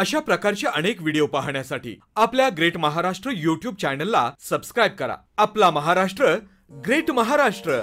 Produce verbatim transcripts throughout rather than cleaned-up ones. अशा प्रकारचे अनेक व्हिडिओ पाहण्यासाठी आपल्या ग्रेट महाराष्ट्र यूट्यूब चॅनलला सबस्क्राइब करा। आपला महाराष्ट्र ग्रेट महाराष्ट्र।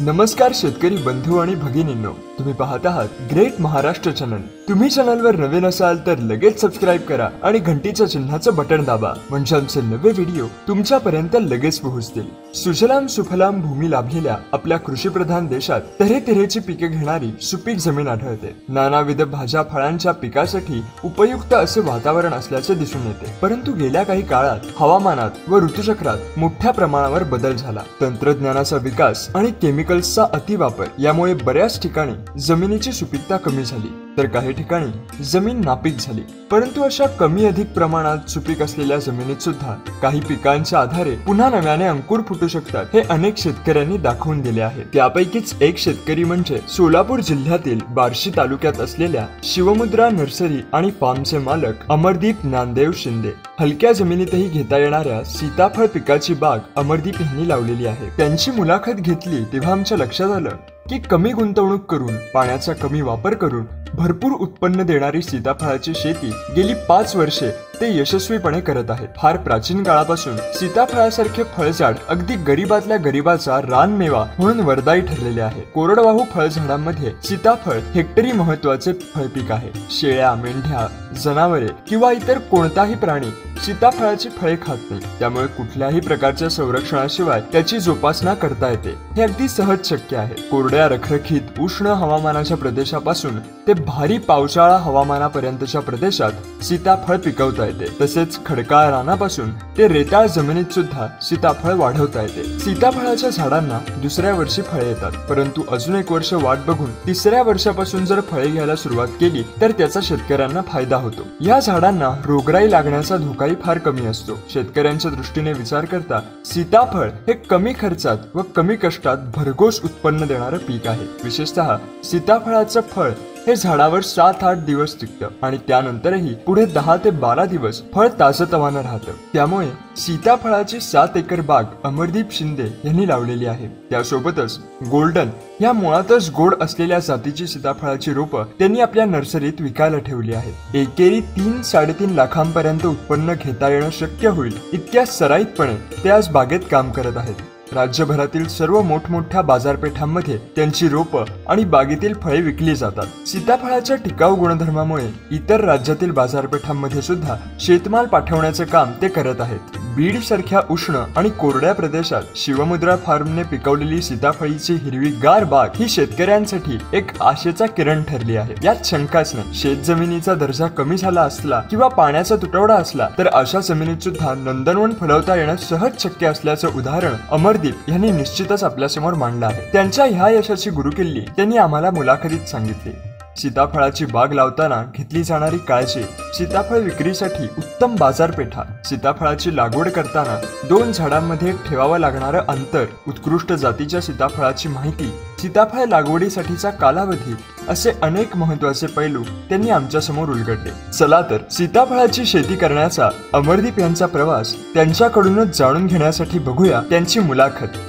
नमस्कार शेतकरी बंधू आणि भगिनींनो, तुम्ही पाहत आहात ग्रेट महाराष्ट्र चॅनल। तुम्ही चॅनलवर नवीन असाल तर लगेच सबस्क्राइब करा आणि घंटीच्या चिन्हाचं बटन दाबा, म्हणजे आमचे नवे व्हिडिओ तुमच्यापर्यंत लगेच पोहोचतील। सुजलाम सुफलाम भूमी लाभलेल्या आपल्या कृषीप्रधान देशात तऱ्हे तऱ्हेची पिके घेणारी सुपीक जमीन आढळते। नानाविध भाज्या फळांच्या पिकासाठी उपयुक्त असे वातावरण असल्याचे दिसून येते, परंतु गेल्या काही काळात हवामानात व ऋतुचक्रात मोठ्या प्रमाणावर बदल झाला। तंत्रज्ञानाचा विकास आणि केमिकल्सचा अतिवापर यामुळे बऱ्याच ठिकाणी जमिनीची सुपीकता कमी झाली, तर काही ठिकाणी जमीन नापीक झाली। परंतु अशा कमी अधिक प्रमाणात सुपीक असलेल्या जमिनीत सुद्धा काही पिकांच्या आधारे पुन्हा नव्याने अंकुर फुटू शकतात हे अनेक शेतकऱ्यांनी दाखवून दिले आहे। त्यापैकीच एक शेतकरी म्हणजे सोलापूर जिल्ह्यातील बार्शी तालुक्यात असलेल्या शिवमुद्रा नर्सरी आणि फार्मचे मालक अमरदीप नामदेव शिंदे। हलक्या जमिनीतही घेता येणाऱ्या सीताफळ पिकाची बाग अमरदीप यांनी लावलेली आहे। त्यांची मुलाखत घेतली तेव्हा आमच्या लक्षात आलं की कमी गुंतवणूक करून, पाण्याचा कमी वापर करून भरपूर उत्पन्न देणारी सीताफळाची शेती गेली पाच वर्षे ते यशस्वीपणे करत आहेत। फार प्राचीन काळापासून सीताफळासारखे फळझाड अगदी गरीबातल्या गरीबाचा रानमेवा म्हणून वरदायी ठरलेले आहे। कोरडवाहू फळझाडांमध्ये सीताफळ हेक्टरी महत्त्वाचे फळपीक आहे। शेळ्या, मेंढ्या, जनावरे किंवा इतर कोणताही प्राणी सीताफळाची फळे खात नाही, त्यामुळे कुठल्याही प्रकारच्या संरक्षणाशिवाय त्याची जोपासना करता येते, हे अगदी सहज शक्य आहे। कोरड्या रखरखीत उष्ण हवामानाच्या प्रदेशापासून ते भारी पावसाळा हवामानापर्यंतच्या प्रदेशात सीताफळ पिकवता येते। तसेच खडकाळ रानापासून ते रेताळ जमिनीत सुद्धा सीताफळ वाढवता येते। सीताफळाच्या झाडांना दुसऱ्या वर्षी फळे येतात, परंतु अजून एक वर्ष वाट बघून तिसऱ्या वर्षापासून जर फळे घ्यायला सुरुवात केली तर त्याचा शेतकऱ्यांना फायदा होतो। या झाडांना रोगराई लागण्याचा धोकाही फार कमी असतो। शेतकऱ्यांच्या दृष्टीने विचार करता सीताफळ हे कमी खर्चात व कमी कष्टात भरघोस उत्पन्न देणारे पीक आहे। विशेषतः सीताफळाचं फळ हे झाडावर सात आठ दिवस टिकतं आणि त्यानंतरही पुढे दहा ते बारा दिवस फळ ताजतवानं राहतं। त्यामुळे सीताफळाची सात एकर बाग अमरदीप शिंदे यांनी लावलेली आहे। त्यासोबतच गोल्डन या मुळातच गोड असलेल्या जातीची सीताफळाची रोपं त्यांनी आपल्या नर्सरीत विकायला ठेवली आहेत। एकेरी तीन साडेतीन लाखांपर्यंत उत्पन्न घेता येणं शक्य होईल इतक्या सराईतपणे ते आज बागेत काम करत आहेत। राज्यभरातील सर्व मोठमोठ्या बाजारपेठांमध्ये त्यांची रोपं आणि बागेतील फळे विकली जातात। सीताफळाच्या टिकाऊ गुणधर्मामुळे इतर राज्यातील बाजारपेठांमध्ये सुद्धा शेतमाल पाठवण्याचे काम ते करत आहेत। बीड सारख्या उष्ण आणि कोरड्या प्रदेशात शिवमुद्रा फार्मने पिकवलेली सीताफळीची हिरवीगार बाग ही शेतकऱ्यांसाठी एक आशेचा किरण ठरली आहे, यात शंकाच नाही। शेत जमिनीचा दर्जा कमी झाला असला किंवा पाण्याचा तुटवडा असला तर अशा जमिनीत सुद्धा नंदनवन फुलवता येणं सहज शक्य असल्याचं उदाहरण अमरदीप यांनी निश्चितच आपल्यासमोर मांडलं आहे। त्यांच्या ह्या यशाची गुरुकिल्ली त्यांनी आम्हाला मुलाखतीत सांगितली। सीताफळाची बाग लावताना घेतली जाणारी काळजी, सीताफळ विक्रीसाठी उत्तम बाजारपेठा, सीताफळाची लागवड करताना दोन झाडांमध्ये ठेवावं लागणारं अंतर, उत्कृष्ट जातीच्या सीताफळाची माहिती, सीताफळ लागवडीसाठीचा कालावधी असे अनेक महत्त्वाचे पैलू त्यांनी आमच्यासमोर उलगडले। चला तर सीताफळाची शेती करण्याचा अमरदीप यांचा प्रवास त्यांच्याकडूनच जाणून घेण्यासाठी बघूया त्यांची मुलाखत।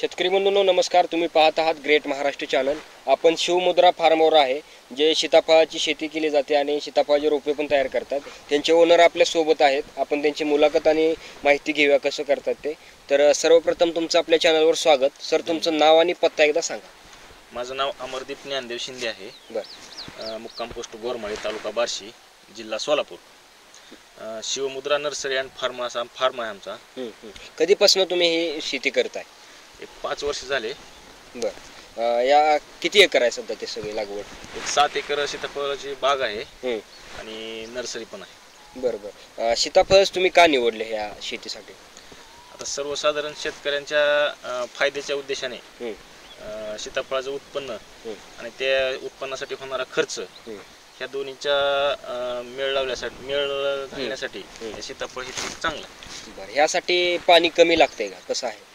शेतकरी बंधूंनो नमस्कार, तुम्ही पाहत आहात ग्रेट महाराष्ट्र चॅनल। आपण शिवमुद्रा फार्मवर आहे, जे सीताफळाची शेती केली जाते आणि सीताफळाचे रोपे पण तयार करतात। त्यांचे ओनर आपल्यासोबत आहेत, आपण त्यांची मुलाखत आणि माहिती घेऊया कसं करतात ते। तर सर्वप्रथम तुमचं आपल्या चॅनलवर स्वागत। सर, तुमचं नाव आणि पत्ता एकदा सांगा। माझं नाव अमरदीप ज्ञानदेव शिंदे आहे, बरं, मुक्काम पोस्ट गोरमाळी, तालुका बार्शी, जिल्हा Solapur. Shivmudra nursery and farm असा फार्म आहे आमचा। कधीपासून तुम्ही ही शेती करताय? एक पाच वर्ष झाले। बरं, या किती एकर आहे सध्या ते सगळी लागवड? एक सात एकर सीताफळाची बाग आहे आणि नर्सरी पण आहे। बरं बरं, सीताफळ तुम्ही का निवडले ह्या शेतीसाठी? आता सर्वसाधारण शेतकऱ्यांच्या फायद्याच्या उद्देशाने सीताफळाचं उत्पन्न आणि त्या उत्पन्नासाठी होणारा खर्च ह्या दोन्हीच्या मेळ लावण्यासाठी मेळ घालण्यासाठी सीताफळ हे खूप चांगलं आहे। बरं, ह्यासाठी पाणी कमी लागतंय का, कसं आहे?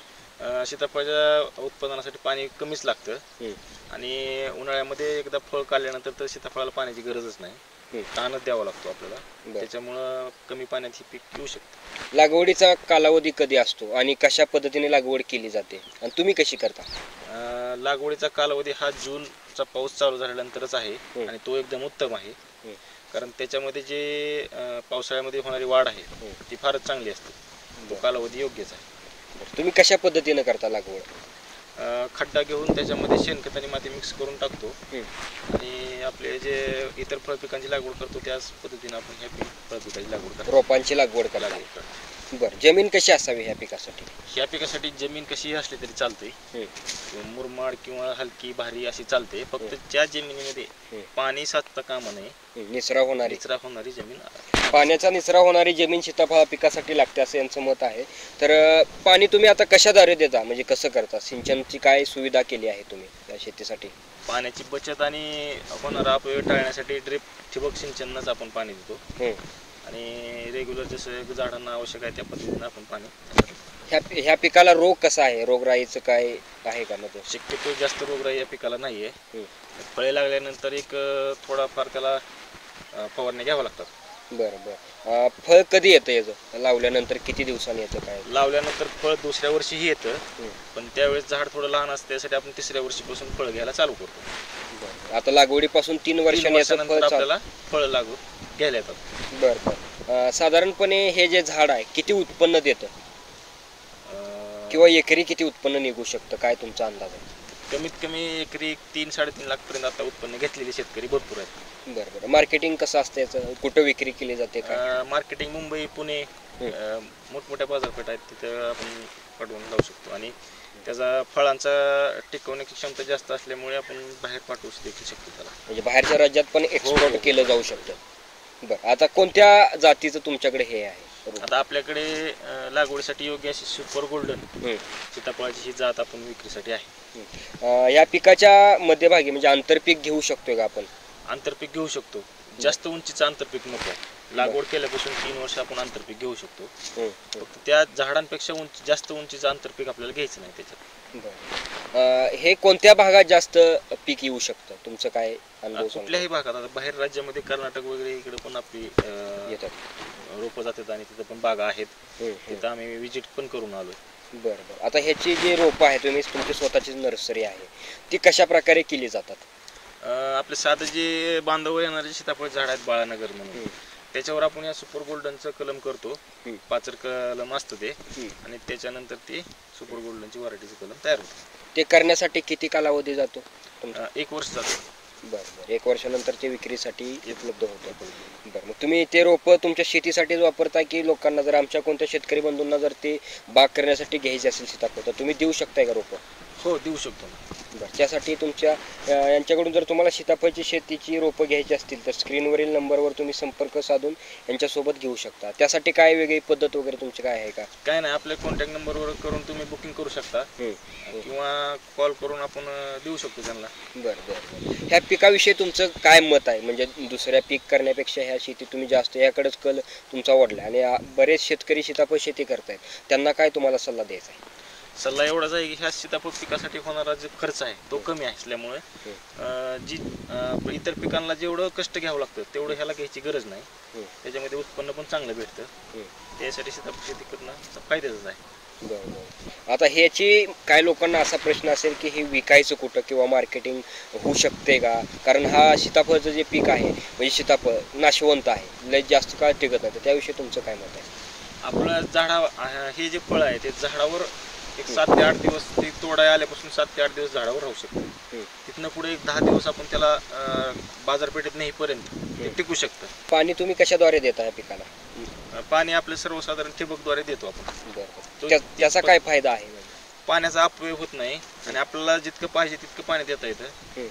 सीताफळाच्या उत्पादनासाठी पाणी कमीच लागतं आणि उन्हाळ्यामध्ये एकदा फळ काढल्यानंतर तर सीताफळाला पाण्याची गरजच नाही, ताणच द्यावा लागतो आपल्याला, त्याच्यामुळं कमी पाण्यात ही पीक येऊ शकतं। लागवडीचा कालावधी कधी असतो आणि कशा पद्धतीने लागवड केली जाते आणि तुम्ही कशी करता? लागवडीचा कालावधी हा जून पावसाचा पाऊस चालू झाल्यानंतरच आहे आणि तो एकदम उत्तम आहे कारण त्याच्यामध्ये जे पावसाळ्यामध्ये होणारी वाढ आहे ती फारच चांगली असते, तो कालावधी योग्यच आहे। तुम्ही कशा पद्धतीने करता लागवड? खड्डा घेऊन त्याच्यामध्ये शेणखत आणि माती मिक्स करून टाकतो आणि आपले जे इतर फळ पिकांची लागवड करतो त्याच पद्धतीने आपण ह्या फळ पिकाची लागवड करतो, रोपांची लागवड करावी। बरं, जमीन कशी असावी ह्या पिकासाठी? ह्या पिकासाठी जमीन कशी असली तरी चालते, मुरमाड किंवा हलकी भारी अशी चालते, फक्त त्या जमिनीमध्ये पाणी साचता कामा नये, निचरा होणारी निचरा होणारी जमीन, पाण्याचा निचरा होणारी जमीन सीताफळ पिकासाठी लागते असे यांचं मत आहे। तर पाणी तुम्ही आता कशाद्वारे देता, म्हणजे कसं करता, सिंचनची काय सुविधा केली आहे तुम्ही या शेतीसाठी? पाण्याची बचत आणि होणारा अपव्यय टाळण्यासाठी ड्रिप ठिबक सिंचनच आपण पाणी देतो आणि रेग्युलर जसं झाडांना आवश्यक आहे त्या पद्धतीने आपण पाणी देतो। ह्या पिकाला रोग कसा आहे, रोगराईचं काय आहे का? मध्ये शक्यतो जास्त रोगराई या पिकाला नाही आहे। फळे लागल्यानंतर एक थोडाफार त्याला फवारण्या घ्याव्या लागतात। बरं बरं, फळ कधी येतं, याचं लावल्यानंतर किती दिवसांनी येतं? काय लावल्यानंतर फळ दुसऱ्या वर्षीही येतं, पण त्यावेळेस झाड थोडं लहान असतं, त्यासाठी आपण तिसऱ्या वर्षीपासून फळ घ्यायला चालू करतो। आता लागवडीपासून तीन वर्षानंतर आपल्याला फळ लागू घ्यायला येतात। बर बर, साधारणपणे हे जे झाड आहे किती उत्पन्न देतं किंवा एकरी किती उत्पन्न निघू शकतं, काय तुमचा अंदाज आहे? कमीत कमी एकरी तीन साडेतीन लाख पर्यंत आता उत्पन्न घेतलेले शेतकरी भरपूर आहेत। बरं बरं, मार्केटिंग कसं असतं याचं, कुठं विक्री केली जाते का? मार्केटिंग मुंबई, पुणे मोठमोठ्या बाजारपेठ आहेत, तिथं आपण पाठवून लावू शकतो आणि त्याचा फळांचा टिकवण्याची क्षमता जास्त असल्यामुळे आपण बाहेर पाठवू देखील शकतो त्याला, म्हणजे बाहेरच्या राज्यात पण एक्सपोर्ट केलं जाऊ शकतं। बरं, आता कोणत्या जातीचं तुमच्याकडे हे आहे? आता आपल्याकडे लागवडीसाठी योग्य अशी सुपर गोल्डन सीताफळाची ही जात आपण विक्रीसाठी आहे। या पिकाच्या मध्यभागी म्हणजे आंतरपीक घेऊ शकतो का आपण? आंतरपीक घेऊ शकतो, जास्त उंचीचं आंतरपीक नको, लागवड केल्यापासून तीन वर्ष आपण आंतरपीक घेऊ शकतो, फक्त त्या झाडांपेक्षा उंच जास्त उंचीचं आंतरपीक आपल्याला घ्यायचं नाही त्याच्यात। हे कोणत्या भागात जास्त पीक येऊ शकतं, तुमचं काय अनुभव? कुठल्याही भागात, आता बाहेर राज्यामध्ये कर्नाटक वगैरे इकडे पण आपली येतात रोपं जातात आणि तिथं पण बागा आहेत, तिथं आम्ही व्हिजिट पण करून आलो। बरं बरं, आता ह्याची जी रोपं आहे तुम्ही तुमची स्वतःची नर्सरी आहे, ती कशा प्रकारे केली जातात? आपले साधे जे बांधावर येणारे सीताफळ झाड आहेत बाळानगर म्हणून, त्याच्यावर आपण या सुपर गोल्डनचं कलम करतो, पाचर कलम असतं ते, आणि त्याच्यानंतर ते सुपर गोल्डनची व्हरायटीचं कलम तयार होतं। ते करण्यासाठी किती कालावधी जातो? एक वर्ष जातो। बरं, एक वर्षानंतर ते विक्रीसाठी उपलब्ध होतं। बरं, मग तुम्ही ते रोपं तुमच्या शेतीसाठीच वापरता की लोकांना, जर आमच्या कोणत्या शेतकरी बंधूंना जर ते बाग करण्यासाठी घ्यायचे असेल सीताफळ तर तुम्ही देऊ शकताय का रोपं? हो, देऊ शकतो ना। बरं, त्यासाठी तुमच्या यांच्याकडून जर तुम्हाला सीताफळाची शेतीची रोपं घ्यायची असतील तर स्क्रीनवरील नंबरवर तुम्ही संपर्क साधून यांच्यासोबत घेऊ शकता। त्यासाठी काय वेगळी पद्धत वगैरे तुमची काय आहे का? काय नाही, आपल्या कॉन्टॅक्ट नंबरवर करून तुम्ही बुकिंग करू शकता किंवा कॉल करून आपण देऊ शकतो त्यांना। बरं बरं, ह्या पिकाविषयी तुमचं काय मत आहे, म्हणजे दुसऱ्या पीक करण्यापेक्षा ह्या शेती तुम्ही जास्त याकडेच कल तुमचा वाढला आणि बरेच शेतकरी सीताफळ शेती करतायत, त्यांना काय तुम्हाला सल्ला द्यायचा आहे? सल्ला एवढाच आहे की ह्या सीताफळ पिकासाठी होणारा जो खर्च आहे तो कमी असल्यामुळे जी इतर पिकांना जेवढं कष्ट घ्यावं लागतं तेवढं ह्याला घ्यायची गरज नाही, त्याच्यामध्ये उत्पन्न पण चांगलं भेटतं, त्यासाठी सीताफळ शेती करणं फायद्याचं आहे। बरोबर, आता ह्याची काय लोकांना असा प्रश्न असेल की हे विकायचं कुठं किंवा मार्केटिंग होऊ शकते का, कारण हा सीताफळचं जे पीक आहे म्हणजे सीताफळ नाशवंत आहे, लय जास्त काळ टिकत नाही, त्याविषयी तुमचं काय मत आहे? आपलं झाडा हे जे फळ आहे ते झाडावर एक सात ते आठ दिवस, ते तोडा आल्यापासून सात ते आठ दिवस झाडावर राहू शकतो, तिथनं पुढे एक दहा दिवस आपण त्याला बाजारपेठेत नेईपर्यंत ते टिकू शकतं। पाणी तुम्ही कशाद्वारे देता या पिकाला? पाणी आपलं सर्वसाधारण ठिबकद्वारे देतो आपण। त्याचा काय फायदा आहे? पाण्याचा अपव्यय होत नाही आणि आपल्याला जितकं पाहिजे तितकं पाणी देता येतं,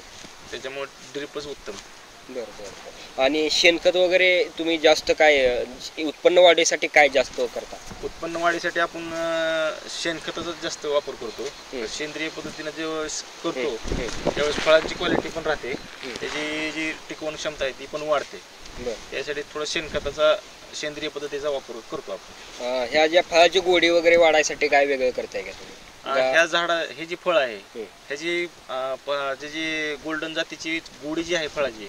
त्याच्यामुळे ड्रिपच उत्तम। बरं बरं, आणि शेणखत वगैरे तुम्ही जास्त काय उत्पन्न वाढीसाठी काय जास्त करता? उत्पन्न वाढीसाठी आपण शेणखताचा जास्त वापर करतो, सेंद्रिय पद्धतीने ज्यावेळेस करतो त्यावेळेस फळांची क्वालिटी पण राहते, त्याची जी टिकवण क्षमता आहे ती पण वाढते, त्यासाठी थोडं शेणखताचा सेंद्रिय पद्धतीचा वापर करतो आपण। ह्या ज्या फळाची गोडी वगैरे वाढायसाठी काय वेगळं करताय का तुम्ही? ह्या झाडा हे जी फळ आहे ह्याची जी गोल्डन जातीची गोडी जी आहे फळाची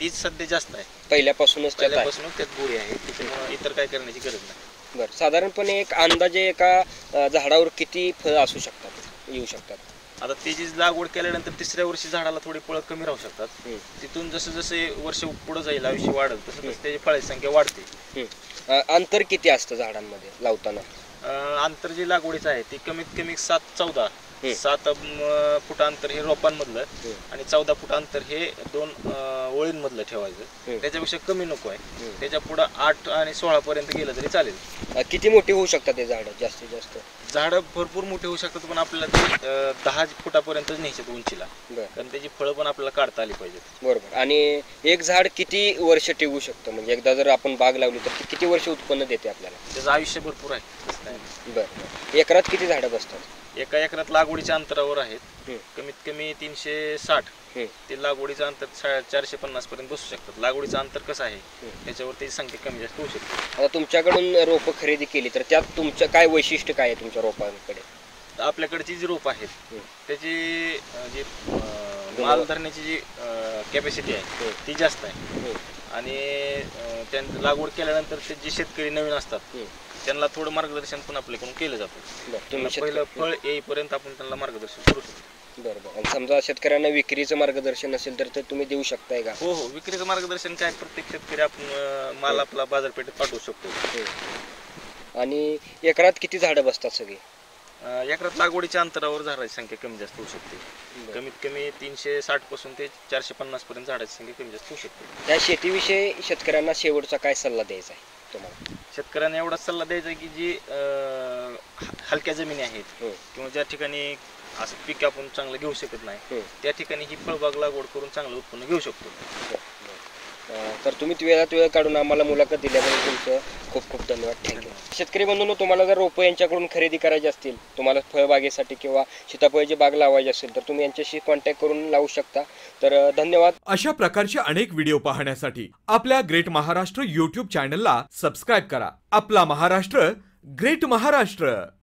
तीच सध्या जास्त आहे, पहिल्यापासूनच पहिल्यापासूनच त्यात गोडी आहे, त्याच्यामुळे इतर काय करण्याची गरज नाही। बरं, साधारणपणे एक अंदाजे एका झाडावर किती फळ असू शकतात येऊ शकतात? आता त्याची लागवड केल्यानंतर तिसऱ्या वर्षी झाडाला थोडी फळं कमी राहू शकतात. तिथून जसं जसे वर्ष पुढे जाईल, आयुष्य वाढेल तसं तसं त्याची फळांची संख्या वाढते. अंतर किती असतं झाडांमध्ये लावताना? अंतर जे लागवडीचं आहे ते कमीत कमी सात चौदा सात फुट अंतर हे रोपांमधलं आणि चौदा फुट अंतर हे दोन ओळींमधलं ठेवायचं. त्याच्यापेक्षा कमी नको आहे. त्याच्या पुढे आठ आणि सोळा पर्यंत गेलं तरी चालेल. किती मोठी होऊ शकतात ते झाड? जास्तीत जास्त झाड भरपूर मोठे होऊ शकतात, पण आपल्याला ते दहा फुटापर्यंत न्यायचे उंचीला, कारण त्याची फळं पण आपल्याला काढता आली पाहिजेत. बरोबर. आणि एक झाड किती वर्ष टिकू शकतं? म्हणजे एकदा जर आपण बाग लावली तर किती वर्ष उत्पन्न देते आपल्याला? त्याचं आयुष्य भरपूर आहे. बरं. एकरात किती झाडं बसतात? एका एकरात लागवडीच्या अंतरावर आहेत कमीत कमी तीनशे साठ ते लागवडीचं अंतर चारशे पन्नास पर्यंत बसू शकतात. लागवडीचं अंतर कसं आहे त्याच्यावरती संख्या कमी जास्त होऊ शकते. आता तुमच्याकडून रोप खरेदी केली तर त्यात तुमचं काय वैशिष्ट्य काय आहे तुमच्या रोपांकडे? आपल्याकडची जी रोप आहेत त्याची जी माल धरण्याची जी कॅपॅसिटी आहे ती जास्त आहे. आणि त्यांना लागवड केल्यानंतर ते जे शेतकरी नवीन असतात त्यांना थोडं मार्गदर्शन पण आपल्याकडून केलं जातं. पहिलं फळ येईपर्यंत आपण त्यांना मार्गदर्शन करू शकतो. बरोबर. आणि समजा शेतकऱ्यांना विक्रीचं मार्गदर्शन असेल तर ते तुम्ही देऊ शकताय का? हो हो. विक्रीचं मार्गदर्शन काय, प्रत्येक शेतकरी आपण माल आपला बाजारपेठेत पाठवू शकतो. आणि एकरात किती झाडं बसतात सगळी? एकरात लागवडीच्या अंतरावर झाडाची संख्या कमी जास्त होऊ शकते. कमीत कमी तीनशे साठ पासून ते चारशे पन्नास पर्यंत झाडाची संख्या कमी जास्त होऊ शकते. त्या शेतीविषयी शेतकऱ्यांना शेवटचा काय सल्ला द्यायचा आहे तुम्हाला? शेतकऱ्यांना एवढाच सल्ला द्यायचा की जी हलक्या जमिनी आहेत किंवा ज्या ठिकाणी असं पीक आपण चांगलं घेऊ शकत नाही त्या ठिकाणी ही फळबाग लागवड करून चांगलं उत्पन्न घेऊ शकतो. तर तुम्ही वेळात वेळ काढून आम्हाला मुलाखत दिल्याबद्दल तुमचं खूप खूप धन्यवाद. थँक्यू. शेतकरी बंधूंनो, तुम्हाला जर रोपं यांच्याकडून खरेदी करायची असतील, तुम्हाला फळबागेसाठी किंवा सीताफळाची बाग लावायची असेल तर तुम्ही यांच्याशी कॉन्टॅक्ट करून लावू शकता. तर धन्यवाद. अशा प्रकारचे अनेक व्हिडिओ पाहण्यासाठी आपल्या ग्रेट महाराष्ट्र यूट्यूब चॅनलला सबस्क्राईब करा. आपला महाराष्ट्र ग्रेट महाराष्ट्र.